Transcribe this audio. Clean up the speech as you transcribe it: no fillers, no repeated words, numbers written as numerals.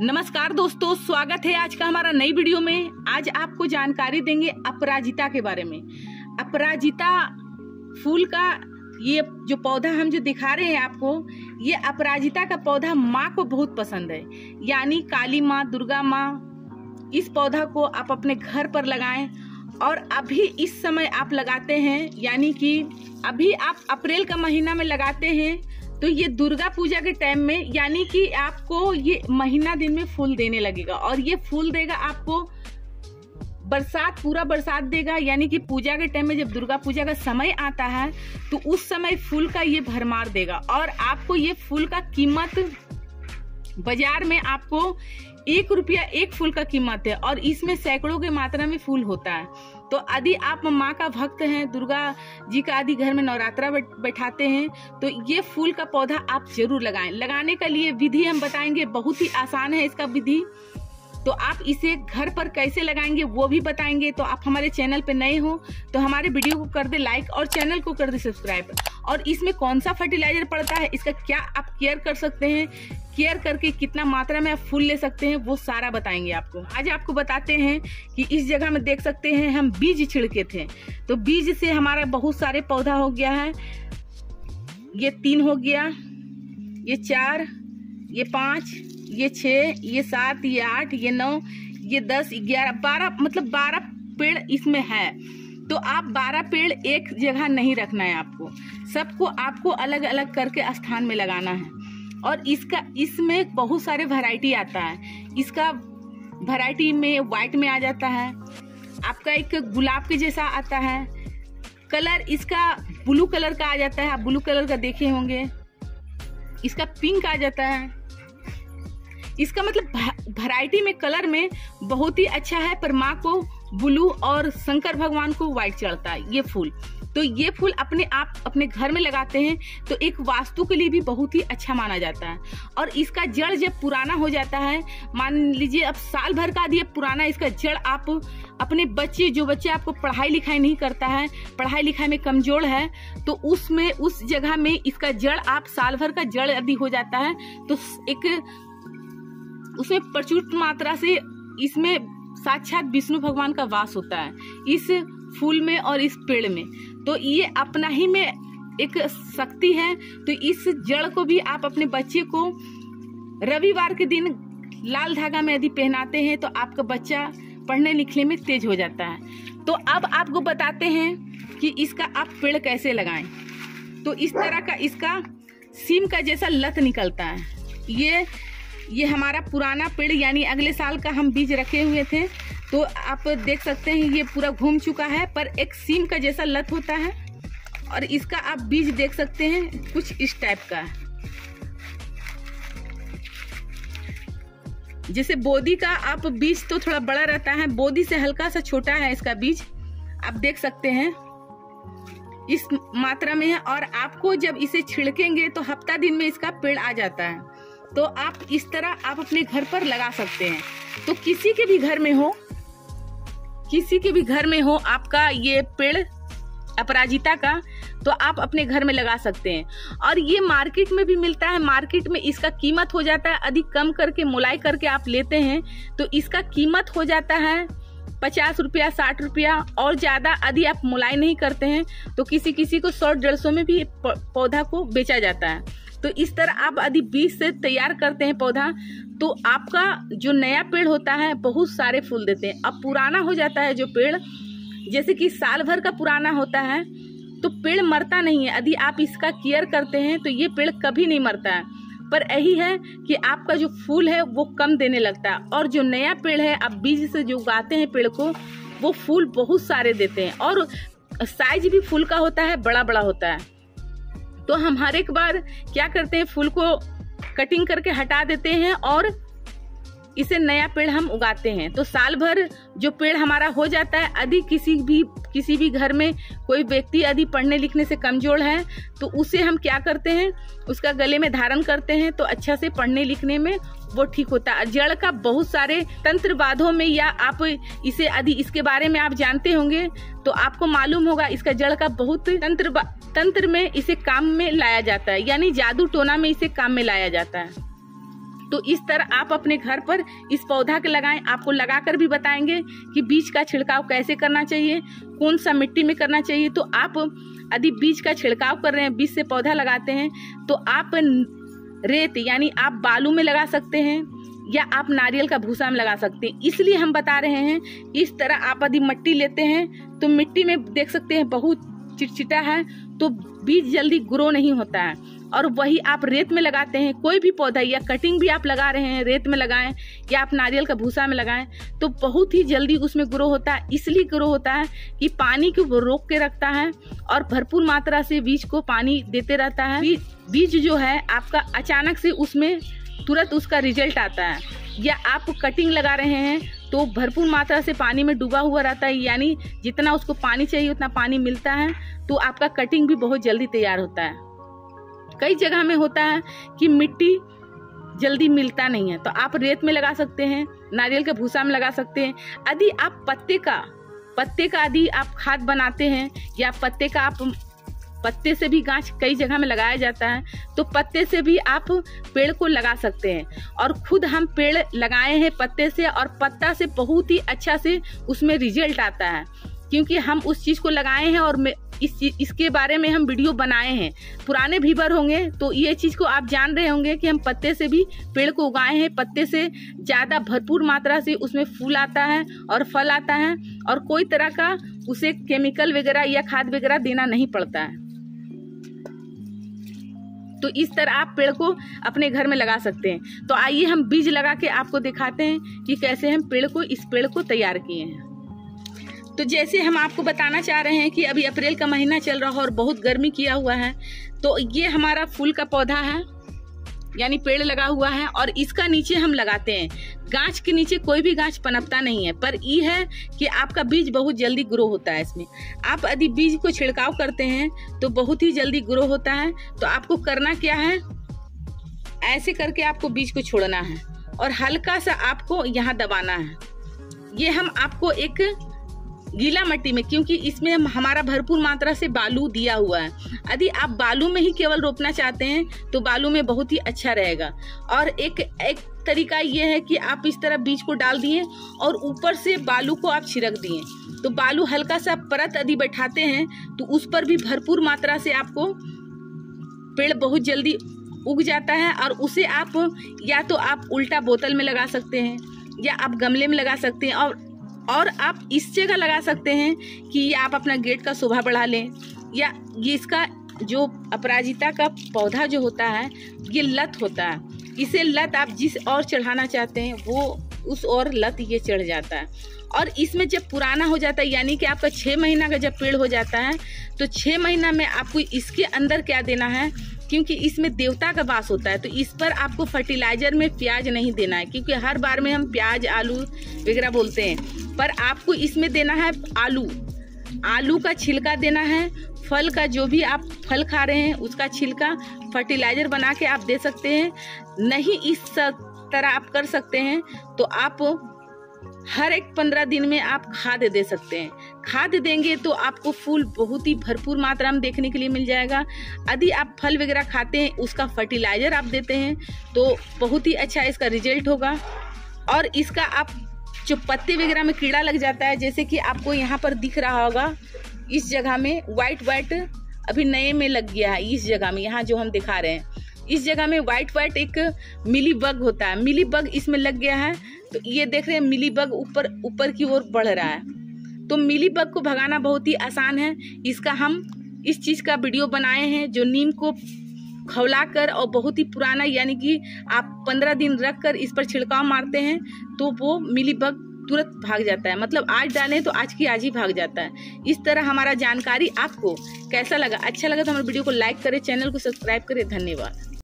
नमस्कार दोस्तों, स्वागत है आज का हमारा नई वीडियो में। आज आपको जानकारी देंगे अपराजिता के बारे में। अपराजिता फूल का ये जो पौधा हम जो दिखा रहे हैं आपको, ये अपराजिता का पौधा माँ को बहुत पसंद है, यानी काली माँ, दुर्गा माँ। इस पौधा को आप अपने घर पर लगाएं और अभी इस समय आप लगाते हैं, यानी कि अभी आप अप्रैल का महीना में लगाते हैं तो ये दुर्गा पूजा के टाइम में, यानी कि आपको ये महीना दिन में फूल देने लगेगा और ये फूल देगा आपको बरसात, पूरा बरसात देगा। यानी कि पूजा के टाइम में जब दुर्गा पूजा का समय आता है तो उस समय फूल का ये भरमार देगा और आपको ये फूल का कीमत बाजार में आपको 1 रुपया एक फूल का कीमत है और इसमें सैकड़ों की मात्रा में फूल होता है। तो यदि आप माँ का भक्त हैं, दुर्गा जी का आदि घर में नवरात्रा बैठाते हैं तो ये फूल का पौधा आप जरूर लगाएं। लगाने के लिए विधि हम बताएंगे, बहुत ही आसान है इसका विधि। तो आप इसे घर पर कैसे लगाएंगे वो भी बताएंगे। तो आप हमारे चैनल पे नए हो तो हमारे वीडियो को कर दे लाइक और चैनल को कर दे सब्सक्राइब। और इसमें कौन सा फर्टिलाइजर पड़ता है, इसका क्या आप केयर कर सकते हैं, केयर करके कितना मात्रा में आप फूल ले सकते हैं, वो सारा बताएंगे आपको। आज आपको बताते हैं कि इस जगह में देख सकते हैं हम बीज छिड़के थे, तो बीज से हमारा बहुत सारे पौधा हो गया है। ये 3 हो गया, ये 4, ये 5, ये 6, ये 7, ये 8, ये 9, ये 10, 11, 12, मतलब 12 पेड़ इसमें है। तो आप 12 पेड़ एक जगह नहीं रखना है आपको, सबको आपको अलग अलग करके स्थान में लगाना है। और इसका इसमें बहुत सारे वैरायटी आता है। इसका वैरायटी में वाइट में आ जाता है, आपका एक गुलाब के जैसा आता है कलर, इसका ब्लू कलर का आ जाता है, आप ब्लू कलर का देखे होंगे। इसका पिंक आ जाता है। इसका मतलब वैरायटी में, कलर में बहुत ही अच्छा है। पर माँ को ब्लू और शंकर भगवान को व्हाइट चढ़ता है ये फूल। तो ये फूल अपने आप अपने घर में लगाते हैं तो एक वास्तु के लिए भी बहुत ही अच्छा माना जाता है। और इसका जड़ जब पुराना हो जाता है, मान लीजिए अब साल भर का दिए पुराना, इसका जड़ आप अपने बच्चे, जो बच्चे आपको पढ़ाई लिखाई नहीं करता है, पढ़ाई लिखाई में कमजोर है, तो उसमें उस जगह में इसका जड़ आप साल भर का जड़ यदि हो जाता है तो एक उसमें प्रचुर मात्रा से इसमें साक्षात विष्णु भगवान का वास होता है इस फूल में और इस पेड़ में। तो ये अपना ही में एक शक्ति है। तो इस जड़ को भी आप अपने बच्चे को रविवार के दिन लाल धागा में यदि पहनाते हैं तो आपका बच्चा पढ़ने लिखने में तेज हो जाता है। तो अब आपको बताते हैं कि इसका आप पेड़ कैसे लगाएं। तो इस तरह का इसका सीम का जैसा लत निकलता है। ये हमारा पुराना पेड़, यानी अगले साल का हम बीज रखे हुए थे, तो आप देख सकते हैं ये पूरा घूम चुका है, पर एक सीम का जैसा लत होता है। और इसका आप बीज देख सकते हैं कुछ इस टाइप का है, जैसे बोधी का। आप बीज तो थोड़ा बड़ा रहता है, बोधी से हल्का सा छोटा है इसका बीज, आप देख सकते हैं इस मात्रा में है। और आपको जब इसे छिड़केंगे तो हफ्ता दिन में इसका पेड़ आ जाता है। तो आप इस तरह आप अपने घर पर लगा सकते हैं। तो किसी के भी घर में हो, किसी के भी घर में हो आपका ये पेड़ अपराजिता का, तो आप अपने घर में लगा सकते हैं। और ये मार्केट में भी मिलता है, मार्केट में इसका कीमत हो जाता है, अधिक कम करके मोलाई करके आप लेते हैं तो इसका कीमत हो जाता है 50 रुपया, 60 रुपया। और ज़्यादा यदि आप मोलाई नहीं करते हैं तो किसी किसी को 100-150 में भी पौधा को बेचा जाता है। तो इस तरह आप यदि बीज से तैयार करते हैं पौधा तो आपका जो नया पेड़ होता है बहुत सारे फूल देते हैं। अब पुराना हो जाता है जो पेड़, जैसे कि साल भर का पुराना होता है, तो पेड़ मरता नहीं है। यदि आप इसका केयर करते हैं तो ये पेड़ कभी नहीं मरता है। पर यही है कि आपका जो फूल है वो कम देने लगता है। और जो नया पेड़ है, आप बीज से जो उगाते हैं पेड़ को, वो फूल बहुत सारे देते हैं और साइज भी फूल का होता है, बड़ा बड़ा होता है। तो हम हर एक बार क्या करते हैं, फूल को कटिंग करके हटा देते हैं और इसे नया पेड़ हम उगाते हैं। तो साल भर जो पेड़ हमारा हो जाता है, यदि किसी भी घर में कोई व्यक्ति यदि पढ़ने लिखने से कमजोर है तो उसे हम क्या करते हैं, उसका गले में धारण करते हैं तो अच्छा से पढ़ने लिखने में वो ठीक होता है। जड़ का बहुत सारे तंत्रवादों में, या आप इसे यदि इसके बारे में आप जानते होंगे तो आपको मालूम होगा, इसका जड़ का बहुत तंत्र में इसे काम में लाया जाता है, यानी जादू टोना में इसे काम में लाया जाता है। तो इस तरह आप अपने घर पर इस पौधा के लगाएं। आपको लगाकर भी बताएंगे कि बीज का छिड़काव कैसे करना चाहिए, कौन सा मिट्टी में करना चाहिए। तो आप यदि बीज का छिड़काव कर रहे हैं, बीज से पौधा लगाते हैं, तो आप रेत यानी आप बालू में लगा सकते हैं या आप नारियल का भूसा में लगा सकते हैं। इसलिए हम बता रहे हैं, इस तरह आप यदि मिट्टी लेते हैं तो मिट्टी में देख सकते हैं बहुत चिटचिटा है तो बीज जल्दी ग्रो नहीं होता है। और वही आप रेत में लगाते हैं कोई भी पौधा या कटिंग भी आप लगा रहे हैं, रेत में लगाएं या आप नारियल का भूसा में लगाएं तो बहुत ही जल्दी उसमें ग्रो होता है। इसलिए ग्रो होता है कि पानी को रोक के रखता है और भरपूर मात्रा से बीज को पानी देते रहता है। बीज जो है आपका अचानक से उसमें तुरंत उसका रिजल्ट आता है। या आप कटिंग लगा रहे हैं तो भरपूर मात्रा से पानी में डूबा हुआ रहता है, यानी जितना उसको पानी चाहिए उतना पानी मिलता है, तो आपका कटिंग भी बहुत जल्दी तैयार होता है। कई जगह में होता है कि मिट्टी जल्दी मिलता नहीं है, तो आप रेत में लगा सकते हैं, नारियल के भूसा में लगा सकते हैं। यदि आप पत्ते का यदि आप खाद बनाते हैं या पत्ते का आप पत्ते से भी गाछ कई जगह में लगाया जाता है, तो पत्ते से भी आप पेड़ को लगा सकते हैं। और खुद हम पेड़ लगाए हैं पत्ते से, और पत्ता से बहुत ही अच्छा से उसमें रिजल्ट आता है क्योंकि हम उस चीज़ को लगाए हैं और इसके बारे में हम वीडियो बनाए हैं। पुराने व्यूअर होंगे तो ये चीज़ को आप जान रहे होंगे कि हम पत्ते से भी पेड़ को उगाए हैं। पत्ते से ज़्यादा भरपूर मात्रा से उसमें फूल आता है और फल आता है और कोई तरह का उसे केमिकल वगैरह या खाद वगैरह देना नहीं पड़ता है। तो इस तरह आप पेड़ को अपने घर में लगा सकते हैं। तो आइए हम बीज लगा के आपको दिखाते हैं कि कैसे हम इस पेड़ को तैयार किए हैं। तो जैसे हम आपको बताना चाह रहे हैं कि अभी अप्रैल का महीना चल रहा है और बहुत गर्मी किया हुआ है, तो ये हमारा फूल का पौधा है यानी पेड़ लगा हुआ है और इसका नीचे हम लगाते हैं। गाछ के नीचे कोई भी गाछ पनपता नहीं है, पर ये है कि आपका बीज बहुत जल्दी ग्रो होता है। इसमें आप यदि बीज को छिड़काव करते हैं तो बहुत ही जल्दी ग्रो होता है। तो आपको करना क्या है, ऐसे करके आपको बीज को छोड़ना है और हल्का सा आपको यहाँ दबाना है। ये हम आपको एक गीला मिट्टी में, क्योंकि इसमें हमारा भरपूर मात्रा से बालू दिया हुआ है, यदि आप बालू में ही केवल रोपना चाहते हैं तो बालू में बहुत ही अच्छा रहेगा। और एक तरीका ये है कि आप इस तरह बीज को डाल दिए और ऊपर से बालू को आप छिड़क दिए, तो बालू हल्का सा परत यदि बैठाते हैं तो उस पर भी भरपूर मात्रा से आपको पेड़ बहुत जल्दी उग जाता है। और उसे आप या तो आप उल्टा बोतल में लगा सकते हैं या आप गमले में लगा सकते हैं। और आप इस जगह लगा सकते हैं कि ये आप अपना गेट का शोभा बढ़ा लें, या ये इसका जो अपराजिता का पौधा जो होता है ये लत होता है, इसे लत आप जिस ओर चढ़ाना चाहते हैं वो उस ओर लत ये चढ़ जाता है। और इसमें जब पुराना हो जाता है यानी कि आपका 6 महीना का जब पेड़ हो जाता है तो 6 महीना में आपको इसके अंदर क्या देना है, क्योंकि इसमें देवता का वास होता है, तो इस पर आपको फर्टिलाइजर में प्याज नहीं देना है, क्योंकि हर बार में हम प्याज आलू वगैरह बोलते हैं, पर आपको इसमें देना है आलू का छिलका देना है, फल का जो भी आप फल खा रहे हैं उसका छिलका फर्टिलाइजर बना के आप दे सकते हैं। नहीं इस तरह आप कर सकते हैं तो आप हर एक 15 दिन में आप खाद दे सकते हैं। खाद देंगे तो आपको फूल बहुत ही भरपूर मात्रा में देखने के लिए मिल जाएगा। यदि आप फल वगैरह खाते हैं उसका फर्टिलाइजर आप देते हैं तो बहुत ही अच्छा इसका रिजल्ट होगा। और इसका आप जो पत्ते वगैरह में कीड़ा लग जाता है, जैसे कि आपको यहाँ पर दिख रहा होगा इस जगह में वाइट अभी नए में लग गया है, इस जगह में यहाँ जो हम दिखा रहे हैं इस जगह में वाइट एक मिली बग होता है, मिली बग इसमें लग गया है। तो ये देख रहे हैं मिली बग ऊपर की ओर बढ़ रहा है, तो मिली बग को भगाना बहुत ही आसान है। इसका हम इस चीज़ का वीडियो बनाए हैं जो नीम को खौला कर और बहुत ही पुराना यानी कि आप 15 दिन रख कर इस पर छिड़काव मारते हैं तो वो मिली बग तुरंत भाग जाता है, मतलब आज डालें तो आज की आज ही भाग जाता है। इस तरह हमारा जानकारी आपको कैसा लगा, अच्छा लगा तो हमारे वीडियो को लाइक करें, चैनल को सब्सक्राइब करें। धन्यवाद।